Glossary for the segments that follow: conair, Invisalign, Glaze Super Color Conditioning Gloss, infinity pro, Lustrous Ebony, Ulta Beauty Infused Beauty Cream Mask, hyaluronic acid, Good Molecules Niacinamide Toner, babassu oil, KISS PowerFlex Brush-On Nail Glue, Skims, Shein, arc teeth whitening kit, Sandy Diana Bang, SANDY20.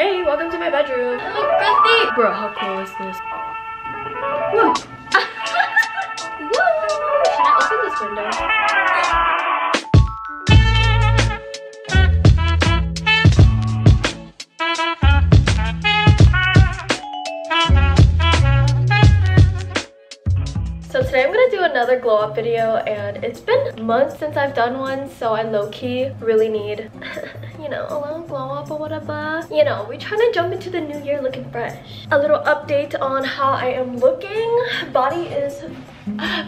Hey, welcome to my bedroom. I look breathy. Bro, how cool is this? Woo. Woo. Should I open this window? So today I'm gonna do another glow up video, and it's been months since I've done one, so I low-key really need you know, a little glow up or whatever. You know, we're trying to jump into the new year looking fresh. A little update on how I am looking. Body is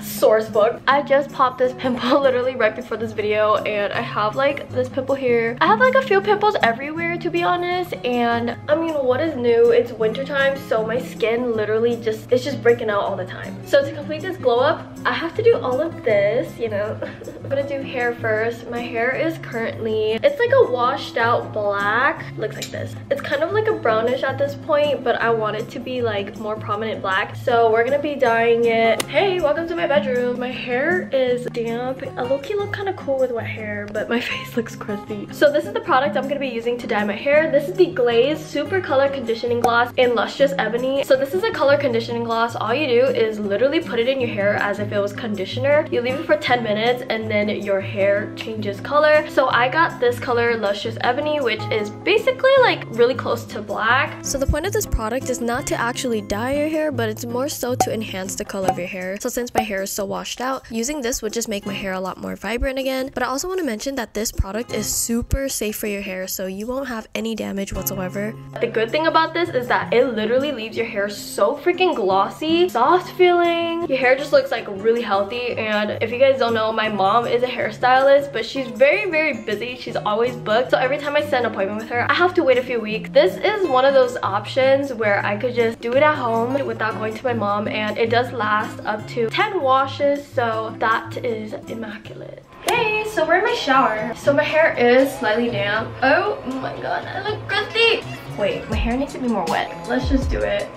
source book. I just popped this pimple literally right before this video, and I have like this pimple here. I have like a few pimples everywhere, to be honest. And I mean, what is new? It's winter time, so my skin literally just, it's just breaking out all the time. So to complete this glow up, I have to do all of this, you know. I'm gonna do hair first. My hair is currently, it's like a washed out black, looks like this. It's kind of like a brownish at this point, but I want it to be like more prominent black, so we're gonna be dyeing it. Hey, welcome to my bedroom. My hair is damp. I low-key look kind of cool with wet hair, but my face looks crusty. So this is the product I'm gonna be using to dye my hair. This is the Glaze Super Color Conditioning Gloss in Lustrous Ebony. So this is a color conditioning gloss. All you do is literally put it in your hair as if it was conditioner. You leave it for 10 minutes and then your hair changes color. So I got this color, Lustrous Ebony, which is basically like really close to black. So the point of this product is not to actually dye your hair, but it's more so to enhance the color of your hair. So since my hair is so washed out, using this would just make my hair a lot more vibrant again. But I also want to mention that this product is super safe for your hair, so you won't have any damage whatsoever. The good thing about this is that it literally leaves your hair so freaking glossy, soft feeling. Your hair just looks like really healthy. And if you guys don't know, my mom is a hairstylist, but she's very busy. She's always booked, so every time I set an appointment with her, I have to wait a few weeks. This is one of those options where I could just do it at home without going to my mom, and it does last up to 10 washes, so that is immaculate. Hey, so we're in my shower. So my hair is slightly damp. Oh my god, I look crusty. Wait, my hair needs to be more wet. Let's just do it.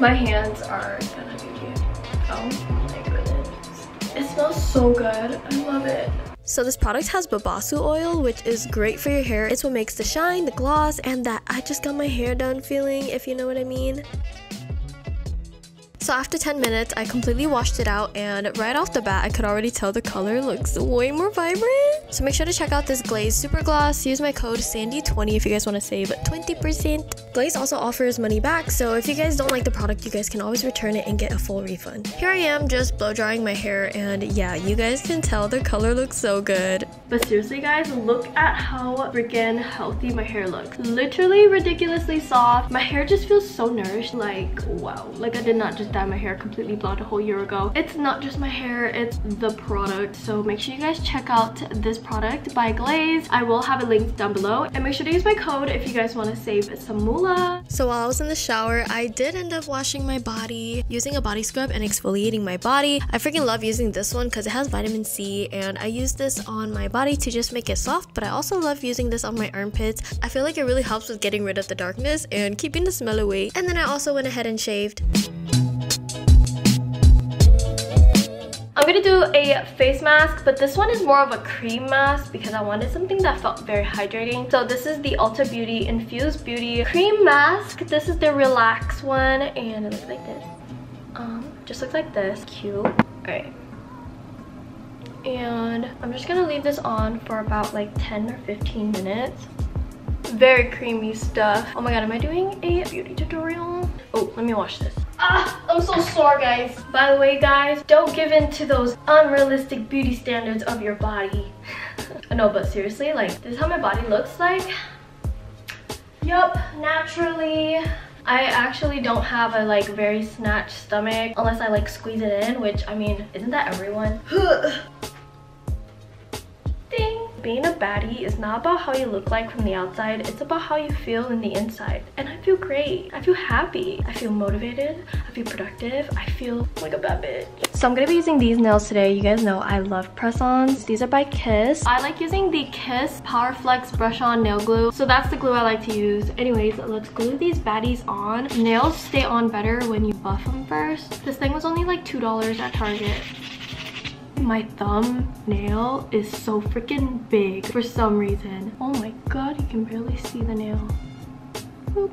My hands are gonna be cute. Oh my goodness. It smells so good. I love it. So this product has babassu oil, which is great for your hair. It's what makes the shine, the gloss, and that I just got my hair done feeling, if you know what I mean. So after 10 minutes, I completely washed it out, and right off the bat, I could already tell the color looks way more vibrant. So make sure to check out this Glaze Super Gloss. Use my code SANDY20 if you guys want to save 20%. Glaze also offers money back, so if you guys don't like the product, you guys can always return it and get a full refund. Here I am just blow drying my hair, and yeah, you guys can tell the color looks so good. But seriously guys, look at how freaking healthy my hair looks. Literally ridiculously soft. My hair just feels so nourished, like wow. Like I did not just dye my hair completely blonde a whole year ago. It's not just my hair, it's the product. So make sure you guys check out this product by Glaze. I will have it linked down below, and make sure to use my code if you guys want to save some moolah. So while I was in the shower, I did end up washing my body, using a body scrub and exfoliating my body. I freaking love using this one because it has vitamin C, and I use this on my body to just make it soft, but I also love using this on my armpits. I feel like it really helps with getting rid of the darkness and keeping the smell away. And then I also went ahead and shaved. I'm gonna do a face mask, but this one is more of a cream mask because I wanted something that felt very hydrating. So this is the Ulta Beauty Infused Beauty Cream Mask. This is the relaxed one, and it looks like this. Just looks like this. Cute. Alright. And I'm just gonna leave this on for about like 10 or 15 minutes. Very creamy stuff. Oh my god, am I doing a beauty tutorial? Oh, let me wash this. Ah, I'm so sore, guys. By the way, guys, don't give in to those unrealistic beauty standards of your body. No, but seriously, like, this is how my body looks like. Yup, naturally. I actually don't have a like very snatched stomach unless I like squeeze it in, which I mean, isn't that everyone? Being a baddie is not about how you look like from the outside, it's about how you feel in the inside. And I feel great. I feel happy. I feel motivated. I feel productive. I feel like a bad bitch. So I'm gonna be using these nails today. You guys know I love press-ons. These are by KISS. I like using the KISS PowerFlex Brush-On Nail Glue. So that's the glue I like to use. Anyways, let's glue these baddies on. Nails stay on better when you buff them first. This thing was only like $2 at Target. My thumbnail is so freaking big for some reason. Oh my god, you can barely see the nail. Boop.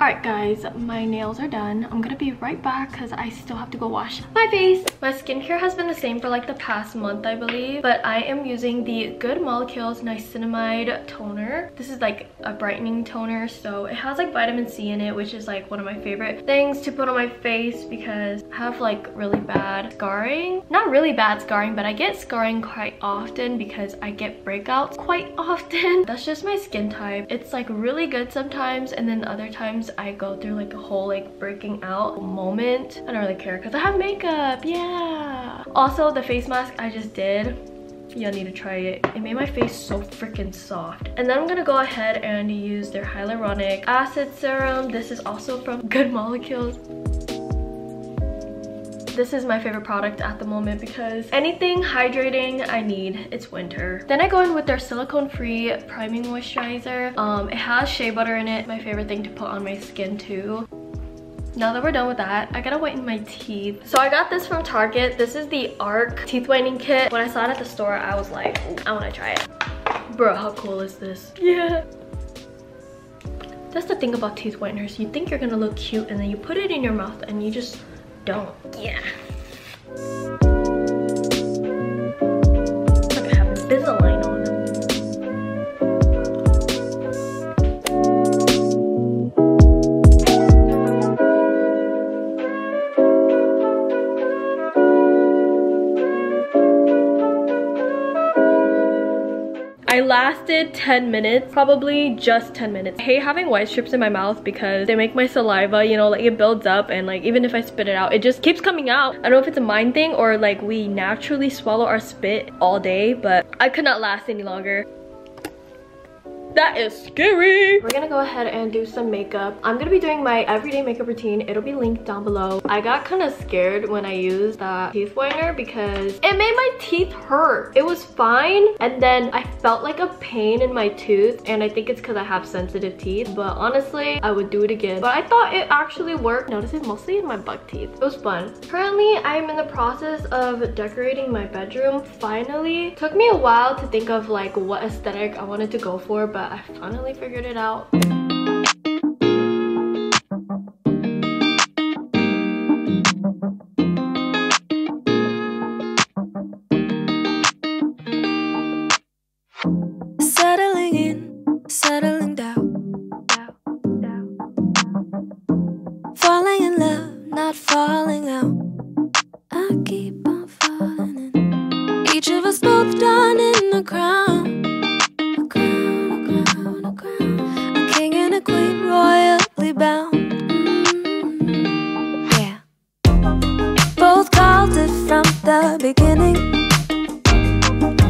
Alright guys, my nails are done. I'm gonna be right back because I still have to go wash my face. My skincare has been the same for like the past month, I believe, but I am using the Good Molecules Niacinamide Toner. This is like a brightening toner, so it has like vitamin C in it, which is like one of my favorite things to put on my face because I have like really bad scarring. Not really bad scarring, but I get scarring quite often because I get breakouts quite often. That's just my skin type. It's like really good sometimes, and then other times I go through like a whole like breaking out moment. I don't really care because I have makeup. Yeah. Also, the face mask I just did, y'all need to try it. It made my face so freaking soft. And then I'm gonna go ahead and use their hyaluronic acid serum. This is also from Good Molecules. This is my favorite product at the moment because anything hydrating I need. It's winter. Then I go in with their silicone free priming moisturizer. It has shea butter in it, my favorite thing to put on my skin too. Now that we're done with that, I gotta whiten my teeth. So I got this from Target. This is the Arc Teeth Whitening Kit. When I saw it at the store, I was like, I wanna try it. Bro, how cool is this? Yeah. That's the thing about teeth whiteners. You think you're gonna look cute and then you put it in your mouth and you just don't. Yeah. It's like I have Invisalign on. I lasted 10 minutes, probably just 10 minutes. I hate having white strips in my mouth because they make my saliva, you know, like it builds up and like even if I spit it out, it just keeps coming out. I don't know if it's a mind thing or like we naturally swallow our spit all day, but I could not last any longer. That is scary. We're gonna go ahead and do some makeup. I'm gonna be doing my everyday makeup routine. It'll be linked down below. I got kind of scared when I used that teeth whitener because it made my teeth hurt. It was fine, and then I felt like a pain in my tooth, and I think it's because I have sensitive teeth, but honestly, I would do it again. But I thought it actually worked. Notice it's mostly in my buck teeth. It was fun. Currently, I'm in the process of decorating my bedroom, finally. Took me a while to think of like what aesthetic I wanted to go for, but I finally figured it out. Settling in, settling down. Falling in love, not falling out. I keep on falling in. Each of us both done in the crown. Royally bound, yeah. Both called it from the beginning.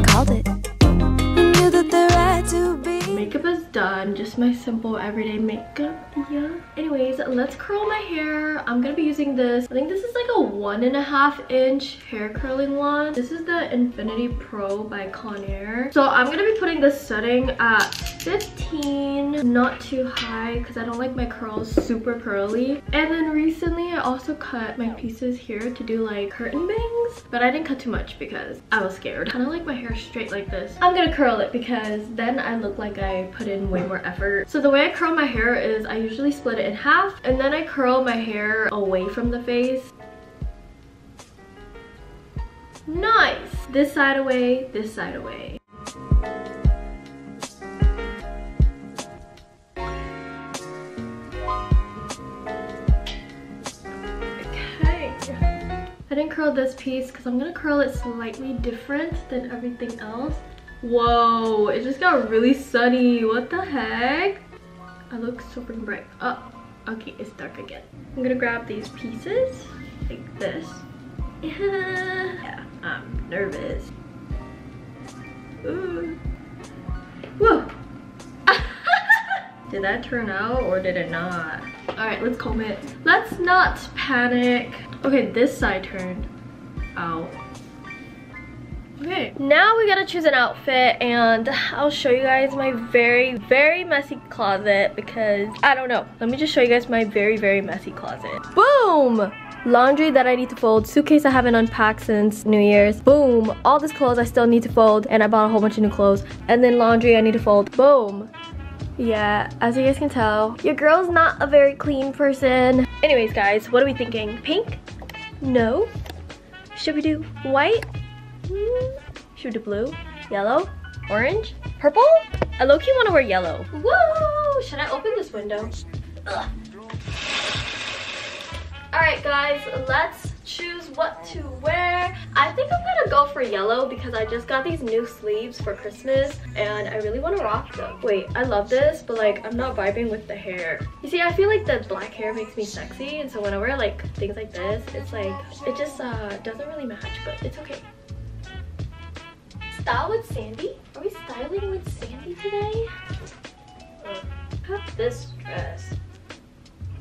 Called it. We knew that the right to be. Makeup is done, just my simple everyday makeup. Yeah. Anyways, let's curl my hair. I'm gonna be using this. I think this is like a 1.5-inch hair curling wand. This is the Infinity Pro by Conair. So I'm gonna be putting this setting at 15, not too high because I don't like my curls super curly. And then recently I also cut my pieces here to do like curtain bangs, but I didn't cut too much because I was scared. Kind of like my hair straight like this. I'm gonna curl it because then I look like I put in way more effort. So the way I curl my hair is I usually split it in half and then I curl my hair away from the face. Nice! This side away, this side away. I didn't curl this piece because I'm gonna curl it slightly different than everything else. Whoa, it just got really sunny. What the heck? I look so freaking bright. Oh, okay, it's dark again. I'm gonna grab these pieces like this. Yeah, I'm nervous. Ooh. Whoa. Did that turn out or did it not? All right, let's comb it. Let's not panic. Okay, this side turned out. Okay, now we gotta choose an outfit and I'll show you guys my very, very messy closet because I don't know. Let me just show you guys my very, very messy closet. Boom! laundry that I need to fold, suitcase I haven't unpacked since New Year's, boom, all this clothes I still need to fold, and I bought a whole bunch of new clothes, and then laundry I need to fold, boom. Yeah, as you guys can tell, your girl's not a very clean person. Anyways guys, what are we thinking? Pink? No. Should we do white? Should we do blue? Yellow? Orange? Purple? I low-key want to wear yellow. Whoa! Should I open this window? Ugh. Alright guys, let's choose what to wear. I think I'm gonna go for yellow because I just got these new sleeves for Christmas and I really want to rock them. Wait, I love this, but like I'm not vibing with the hair. You see, I feel like the black hair makes me sexy, and so when I wear like things like this, it's like it just doesn't really match, but it's okay. Style with Sandy? Are we styling with Sandy today? I have this dress.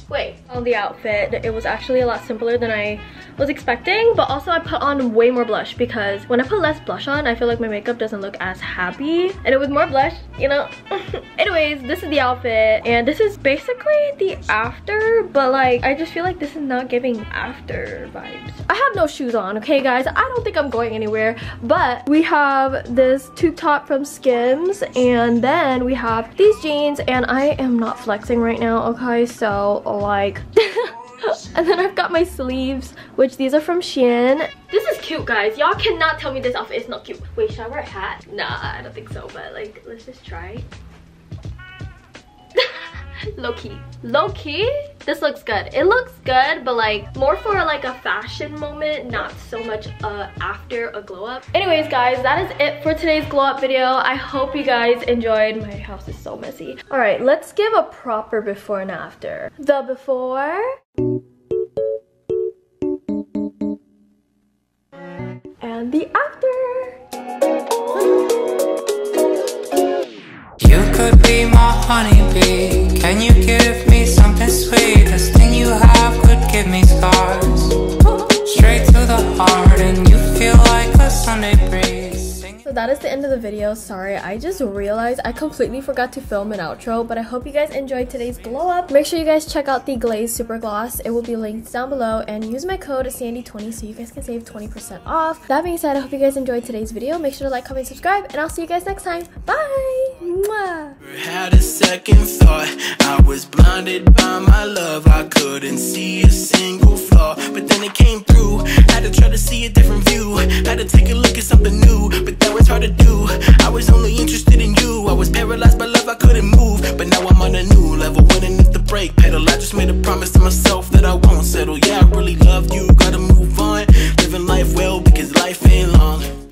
Wait, on the outfit, it was actually a lot simpler than I was expecting, but also I put on way more blush because when I put less blush on, I feel like my makeup doesn't look as happy, and with more blush, you know. Anyways, this is the outfit, and this is basically the after, but like I just feel like this is not giving after vibes. I have no shoes on, okay guys? I don't think I'm going anywhere, but we have this tube top from Skims, and then we have these jeans, and I am not flexing right now, okay? So like and then I've got my sleeves, which these are from Shein. This is cute, guys. Y'all cannot tell me this outfit is not cute. Wait, should I wear a hat? Nah, I don't think so, but like let's just try. Low-key this looks good. It looks good, but like more for like a fashion moment, not so much after a glow up. Anyways guys, that is it for today's glow up video. I hope you guys enjoyed. My house is so messy. All right, let's give a proper before and after. The before, and the after. Could be my honeybee. Can you give me something sweet? This thing you have could give me scars, straight to the heart, and you feel like a Sunday breeze. So that is the end of the video. Sorry, I just realized I completely forgot to film an outro, but I hope you guys enjoyed today's glow up. Make sure you guys check out the Glaze Super Gloss. It will be linked down below, and use my code SANDY20 so you guys can save 20% off. That being said, I hope you guys enjoyed today's video. Make sure to like, comment, subscribe, and I'll see you guys next time. Bye! Mwah. Had a second thought. I was blinded by my love. I couldn't see a single flaw, but then it came through. Had to try to see a different view. Had to take a look at something new, but that was hard to do. I was only interested in you. I was paralyzed by love, I couldn't move, but now I'm on a new level. Wouldn't hit the brake pedal. I just made a promise to myself that I won't settle.